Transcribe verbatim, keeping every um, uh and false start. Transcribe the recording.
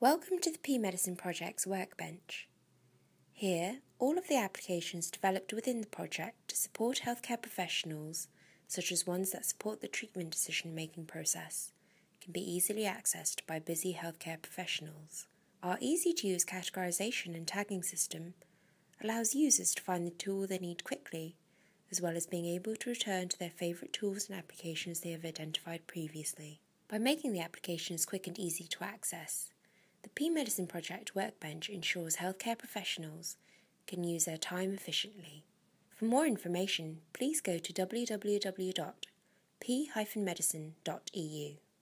Welcome to the P-Medicine Project's workbench. Here, all of the applications developed within the project to support healthcare professionals, such as ones that support the treatment decision-making process, can be easily accessed by busy healthcare professionals. Our easy-to-use categorization and tagging system allows users to find the tool they need quickly, as well as being able to return to their favourite tools and applications they have identified previously. By making the applications quick and easy to access, the P-Medicine Project Workbench ensures healthcare professionals can use their time efficiently. For more information, please go to w w w dot p dash medicine dot e u.